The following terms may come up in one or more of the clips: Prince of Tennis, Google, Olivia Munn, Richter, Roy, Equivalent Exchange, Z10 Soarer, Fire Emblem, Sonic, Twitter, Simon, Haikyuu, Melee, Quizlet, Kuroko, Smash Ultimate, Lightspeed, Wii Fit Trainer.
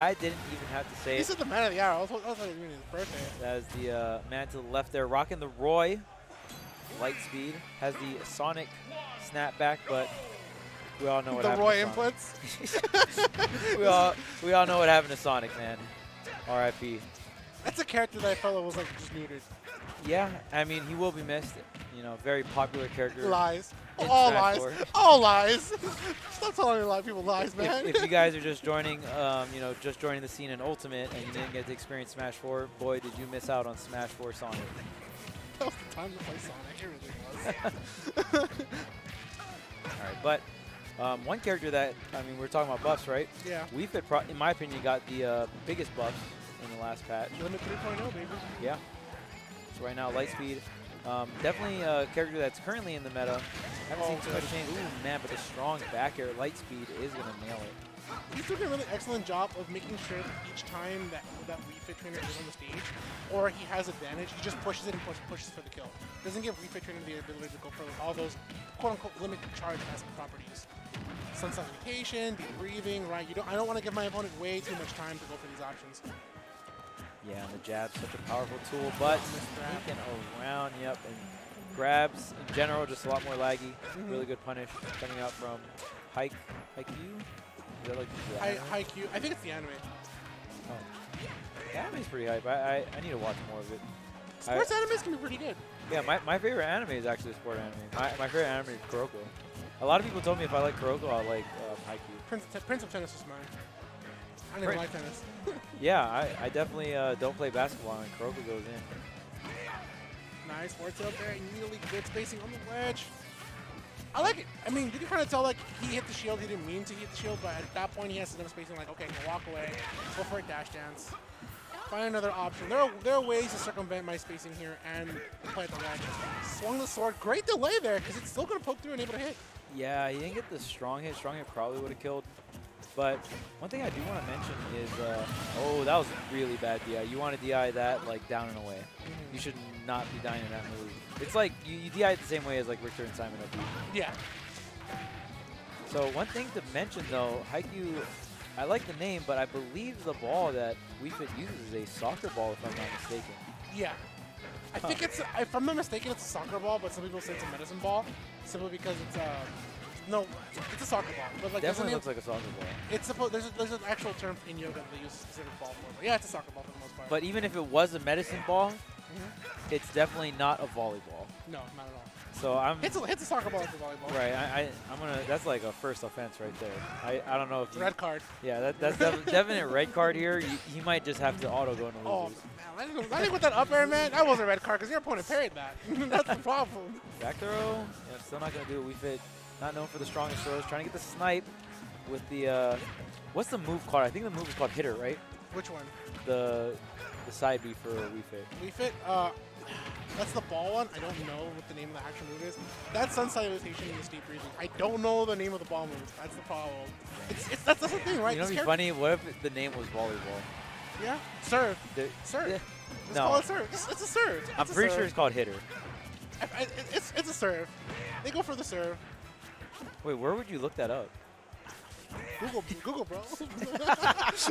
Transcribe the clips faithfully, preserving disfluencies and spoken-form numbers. I didn't even have to say it. This is the man of the hour. I was, I was like, doing his birthday. That is the uh, man to the left there, rocking the Roy. Lightspeed has the Sonic snapback, but we all know what the happened. The Roy inputs. we all we all know what happened to Sonic, man. R I P. That's a character that I felt was like just neutered. Yeah, I mean he will be missed. You know, very popular character. Lies. All lies. All lies. Stop telling a lot of people lies, man. If, if you guys are just joining, um, you know, just joining the scene in Ultimate and you didn't get to experience Smash four, boy, did you miss out on Smash four Sonic. That was the time to play Sonic. It really was. All right, but um, one character that, I mean, we were talking about buffs, right? Yeah. Wii Fit, pro in my opinion, got the uh, biggest buffs in the last patch. Limit three point oh, baby. Yeah. So right now, Lightspeed. Um, definitely a character that's currently in the meta. I haven't oh, seen too much change. Ooh, man, but the strong back air Lightspeed is going to nail it. He's doing a really excellent job of making sure that each time that, that Wii Fit Trainer is on the stage, or he has advantage, he just pushes it and push, pushes for the kill. Doesn't give Wii Fit Trainer the ability to go for all those quote-unquote limit charge aspect properties. Sun suffocation, deep breathing, right? You don't, I don't want to give my opponent way too much time to go for these options. Yeah, and the jab's such a powerful tool, but sneaking around, yep, and grabs in general, just a lot more laggy. Mm-hmm. Really good punish coming out from Haik Haikyuu? Is that like the anime? I, Haikyuu. I think it's the anime. Oh. The anime's pretty hype. I, I, I need to watch more of it. Sports I, animes can be pretty good. Yeah, my, my favorite anime is actually a sport anime. My, my favorite anime is Kuroko. A lot of people told me if I like Kuroko, I'll like um, Haikyuu. Prince, Prince of Tennis is mine. I don't even like tennis. Yeah, I, I definitely uh, don't play basketball, and Kuroko goes in. Nice, works out there, really good spacing on the wedge. I like it. I mean, you can kind of tell, like, he hit the shield, he didn't mean to hit the shield, but at that point he has enough spacing, like, okay, walk away, go for a dash dance, find another option. There are, there are ways to circumvent my spacing here and play at the wedge. Swung the sword, great delay there, because it's still going to poke through and able to hit. Yeah, he didn't get the strong hit. Strong hit probably would have killed. But one thing I do want to mention is, uh, oh, that was a really bad D I. You want to D I that, like, down and away. Mm-hmm. You should not be dying in that move. It's like you, you D I it the same way as, like, Richter and Simon up. Yeah. So one thing to mention, though, Haikyuu, I like the name, but I believe the ball that Wii Fit uses is a soccer ball, if I'm not mistaken. Yeah. I huh. think it's, a, if I'm not mistaken, it's a soccer ball, but some people say it's a medicine ball, simply because it's a... Uh, No, it's a soccer ball. But like definitely looks like a soccer ball. It's supposed there's a, there's an actual term in yoga that they use a specific ball for. But yeah, it's a soccer ball for the most part. But even if it was a medicine ball, mm-hmm. it's definitely not a volleyball. No, not at all. So I'm. It's a, it's a soccer ball. It's a volleyball. Right. I, I I'm gonna. That's like a first offense right there. I I don't know if. Red you, card. Yeah, that that's definitely a red card here. You, he might just have to auto go into losers. Oh man, I think, I think with that up air, man, that was a red card because your opponent parried that. That's the problem. Back throw. Yeah, still not gonna do it. We fit. Not known for the strongest throws. Trying to get the snipe with the, uh, what's the move called? I think the move is called hitter, right? Which one? The the side B for Wii Fit. Wii Fit, uh, that's the ball one. I don't know what the name of the actual move is. That's sun salutation in this deep breathing. I don't know the name of the ball move. That's the problem. It's, it's, that's, that's the thing, right? You know what's funny? What if the name was volleyball? Yeah, serve. The, serve. Yeah. Let's no. call it serve. It's, it's a serve. It's I'm a pretty serve. sure it's called hitter. I, I, it's, it's a serve. They go for the serve. Wait, where would you look that up? Google, Google, bro.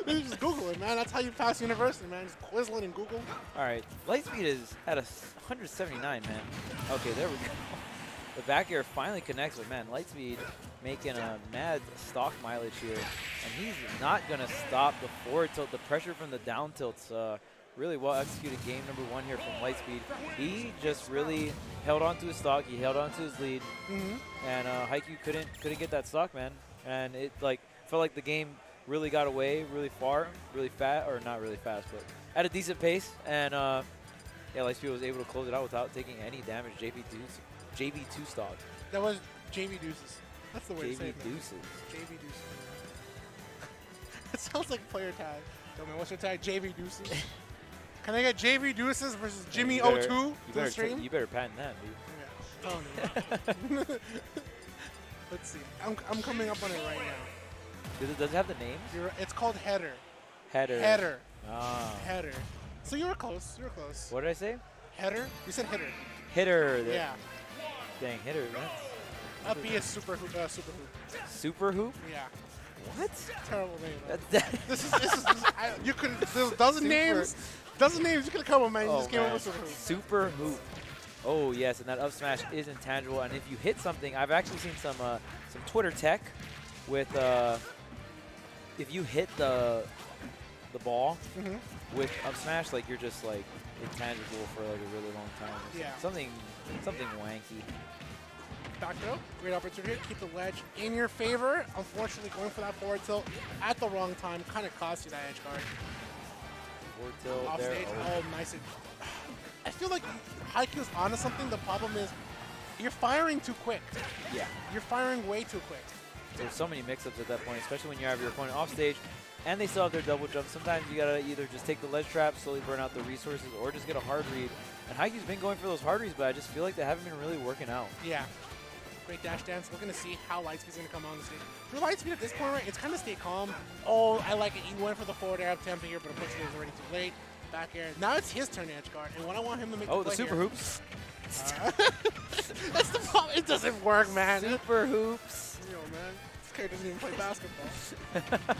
You just Google it, man. That's how you pass university, man. Just Quizlet and Google. All right, Lightspeed is at a one seventy-nine, man. Okay, there we go. The back air finally connects with, man, Lightspeed making a mad stock mileage here. And he's not going to stop the forward tilt. The pressure from the down tilts, uh, really well executed game number one here from Lightspeed. He just really held on to his stock. He held on to his lead, mm-hmm. and uh, Haikyuu couldn't couldn't get that stock, man. And it like felt like the game really got away, really far, really fast, or not really fast, but at a decent pace. And uh, yeah, Lightspeed was able to close it out without taking any damage. J B two stock. That was J B Deuces. That's the way to say it. J B Deuces. J B Deuces. That sounds like player tag. Tell me, what's your tag? J B Deuces. Can I get J V Deuces versus Jimmy O two to the stream? You better patent that, dude. Yeah. Oh, no. Let's see. I'm, I'm coming up on it right now. Does it, does it have the name? You're, it's called Header. Header. Header. Ah. Header. So you were close. You were close. What did I say? Header. You said hitter. Hitter. There. Yeah. Dang, hitter. That's, that's Up B is super hoop. Uh, super hoop. Super hoop? Yeah. What? Terrible name. That's this is this is this, I, you could there's a dozen Super. names. Dozen names you could come up, man. You oh, just came man. up with a Super Hoop. Oh yes, and that up smash is intangible. And if you hit something, I've actually seen some uh, some Twitter tech with uh, if you hit the the ball mm-hmm. with up smash, like you're just like intangible for like a really long time. Yeah. Something something wanky. Back throw, great opportunity to keep the ledge in your favor. Unfortunately, going for that forward tilt at the wrong time kind of cost you that edge guard. Forward tilt off there. Stage. Oh, nice. I feel like Haikyuu's onto something. The problem is you're firing too quick. Yeah. You're firing way too quick. There's so many mix-ups at that point, especially when you have your opponent off stage and they still have their double jump. Sometimes you gotta either just take the ledge trap, slowly burn out the resources, or just get a hard read. And Haikyuu's been going for those hard reads, but I just feel like they haven't been really working out. Yeah. Great dash dance. We're going to see how Lightspeed's going to come on the stage. For Lightspeed at this point, right, it's kind of stay calm. Oh, I like it. He went for the forward air up tempo here, but unfortunately it was already too late. Back air. Now it's his turn to edge guard, and what I want him to make. Oh, the, the super here. hoops. Uh, that's the problem. It doesn't work, man. Super hoops. Yo, man. This character doesn't even play basketball.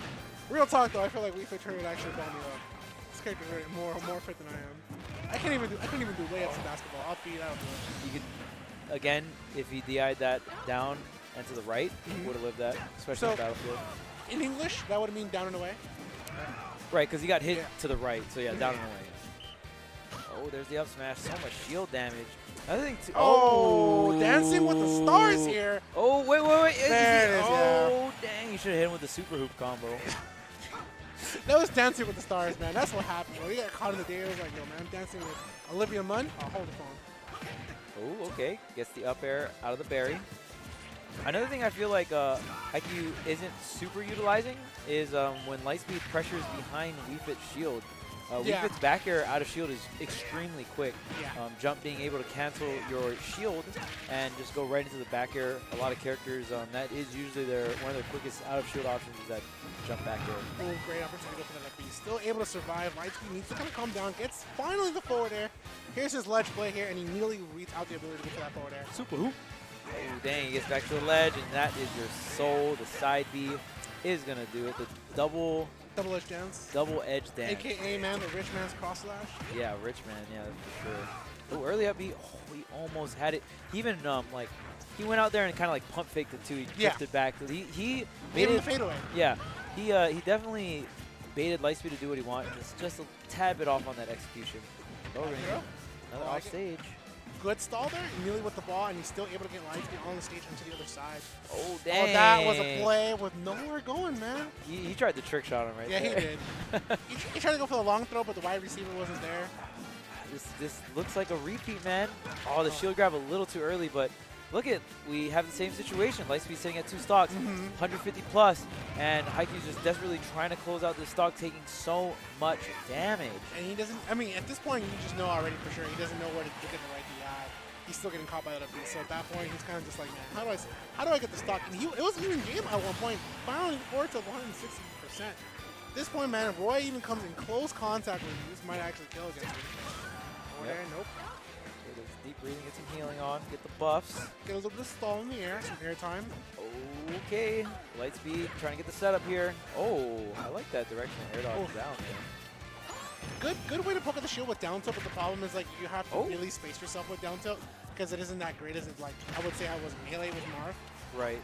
Real talk, though. I feel like Wii Fit Trainer would actually ball me up. This character's really more more fit than I am. I can't even do. I couldn't even do layups in basketball. I'll beat out. You could. Again, if he D I'd that down and to the right, mm-hmm. would have lived that, especially so, on the battlefield. In English, that would have mean down and away. Right, because he got hit yeah. to the right, so yeah, down and away. Oh, there's the up smash. So much shield damage. I think. Oh, oh, dancing with the stars here. Oh, wait, wait, wait. There it is. Oh, yeah. Dang. You should have hit him with the super hoop combo. That was dancing with the stars, man. That's what happened. When we got caught in the day, it was like, yo, man, I'm dancing with Olivia Munn. I'll hold the phone. Oh, okay. Gets the up air out of the berry. Another thing I feel like uh, Haikyuu isn't super utilizing is um, when Lightspeed pressures behind Wii Fit shield. Uh, yeah. Wii Fit's back air out of shield is extremely quick. Yeah. Um, jump being able to cancel your shield and just go right into the back air. A lot of characters, um, that is usually their one of their quickest out of shield options is that jump back air. Oh, great opportunity for that up B. Still able to survive. Lightspeed needs to kind of calm down. Gets finally the forward air. Here's his ledge play here, and he immediately reads out the ability to get to that forward air. Super hoop. Oh, dang. He gets back to the ledge, and that is your soul. The side B is going to do it. The double... Double edge dance. Double edge dance. A K A man, the rich man's cross slash. Yeah, rich man. Yeah, for sure. Oh, early up B, oh, he almost had it. He even um like he went out there and kind of like pump faked it too. He yeah. drifted back. He he made it the fadeaway. Yeah, he uh he definitely baited Lightspeed to do what he wanted. Just just a tad bit off on that execution. Oh, another oh, off like stage. It. Good stall there, immediately with the ball, and he's still able to get Lightspeed on the stage and to the other side. Oh, dang. Oh, that was a play with nowhere going, man. He, he tried to trick shot him right yeah, there. Yeah, he did. he, he tried to go for the long throw, but the wide receiver wasn't there. This this looks like a repeat, man. Oh, the oh. shield grab a little too early, but look at, we have the same situation. Lightspeed sitting at two stocks, mm-hmm. one fifty plus, and Haikyuu's just desperately trying to close out this stock, taking so much damage. And he doesn't, I mean, at this point, you just know already for sure, he doesn't know where to get the right D I. He's still getting caught by that upbeat, so at that point, he's kind of just like, man, how do I, how do I get the stock? And he, it was an even game at one point, finally forward to one hundred sixty percent. At this point, man, if Roy even comes in close contact with you, this might actually kill against him. Or yep. there, nope. Deep breathing, get some healing on, get the buffs. Get a little bit of stall in the air, some air time. Okay, Lightspeed trying to get the setup here. Oh, I like that direction air dodge oh. down there. Good, good way to poke at the shield with down tilt, but the problem is like you have to oh. really space yourself with down tilt because it isn't that great as it like I would say I was melee with Marv. Right.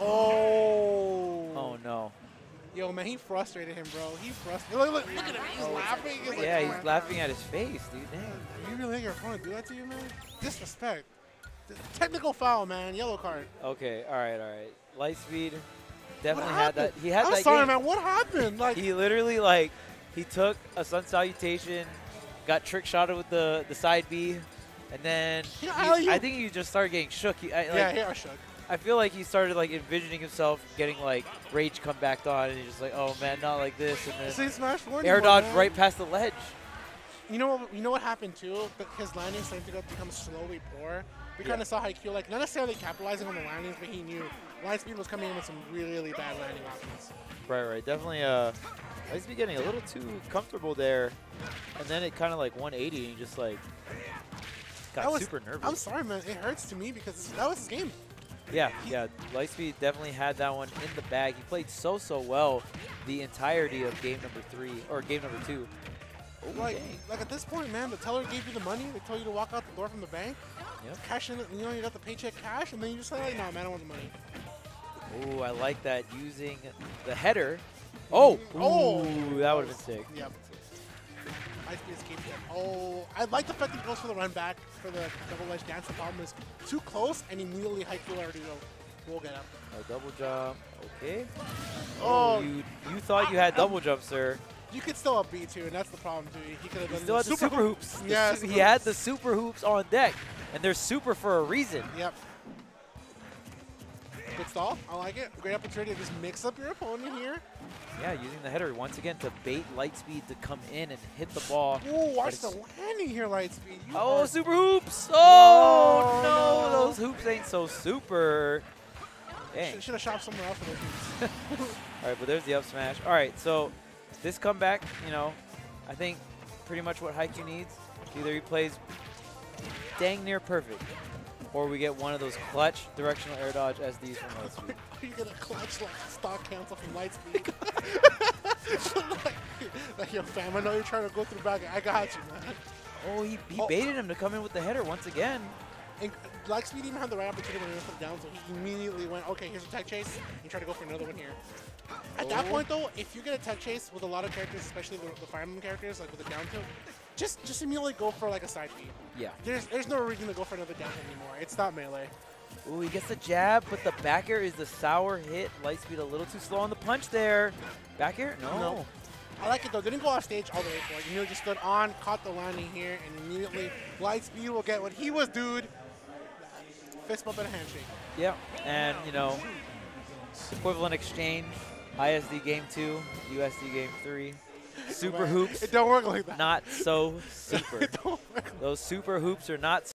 Oh. oh. Oh no. Yo, man, he frustrated him, bro. He frustrated. Look, look, look at him. He's laughing. He's yeah, like, oh, he's laughing at his face, dude. Damn. You really think your opponent do that to you, man? Disrespect. Technical foul, man. Yellow card. Okay. All right. All right. Lightspeed definitely had that. He had I'm that. I'm sorry, game. man. What happened? Like he literally like he took a sun salutation, got trick shotted with the the side B, and then he, I think he just started getting shook. He, I, yeah, like, he got shook. I feel like he started like envisioning himself getting like rage come back on, and he's just like, "Oh man, not like this!" And then See, Smash air dodge man. right past the ledge. You know, what, you know what happened too? His landings started to become slowly poor. We yeah. kind of saw Haikyuu like not necessarily capitalizing on the landings, but he knew Lightspeed was coming in with some really, really bad landing options. Right, right, definitely. Uh, Lightspeed getting a little too comfortable there, and then it kind of like one eighty, and just like got was, super nervous. I'm sorry, man. It hurts to me because that was his game. Yeah, yeah, Lightspeed definitely had that one in the bag. He played so, so well the entirety of game number three, or game number two. Ooh, like, like at this point, man, the teller gave you the money. They told you to walk out the door from the bank, yep. cash in, you know, you got the paycheck cash, and then you just say, like, nah, man, I want the money. Oh, I like that, using the header. Oh, oh, ooh, that would have been sick. Yep. Oh, I like the fact that he goes for the run back for the double ledge dance. The problem is too close, and immediately Haikyuu already will, will get up. A double jump, okay. Oh, oh you, you thought you had double jump, sir. You could still up B too, and that's the problem, dude. He could have done still had the super hoops. hoops. Yeah, he had the super hoops on deck, and they're super for a reason. Yep. Good stall. I like it. Great opportunity to just mix up your opponent here. Yeah, using the header once again to bait Lightspeed to come in and hit the ball. Oh, watch the landing here, Lightspeed. You oh, super hoops. Oh, no, no. Those hoops ain't so super. Dang. Should have shopped somewhere else for those hoops. All right, but there's the up smash. All right, so this comeback, you know, I think pretty much what Haikyuu needs. Either he plays dang near perfect, or we get one of those clutch directional air dodge S Ds from Lightspeed. Are you going to clutch like stock cancel from Lightspeed? like, like, yo, fam, I know you're trying to go through the back. I got you, man. Oh, he, he oh. baited him to come in with the header once again. And Lightspeed didn't have the right opportunity when he went down, so he immediately went, okay, here's a tech chase, and try to go for another one here. At oh. that point, though, if you get a tech chase with a lot of characters, especially the, the Fire Emblem characters, like with a down tilt, Just, just immediately go for like a side beat. Yeah. There's, there's no reason to go for another down anymore. It's not melee. Ooh, he gets the jab, but the back air is the sour hit. Lightspeed a little too slow on the punch there. Back air? No. no. I like it though. Didn't go off stage all the way for it. You know, just stood on, caught the landing here, and immediately Lightspeed will get what he was, dude. Fist bump and a handshake. Yeah. And you know, equivalent exchange, I S D game two, U S D game three. Super hoops. It don't work like that. Not so super. It don't work. Those super hoops are not so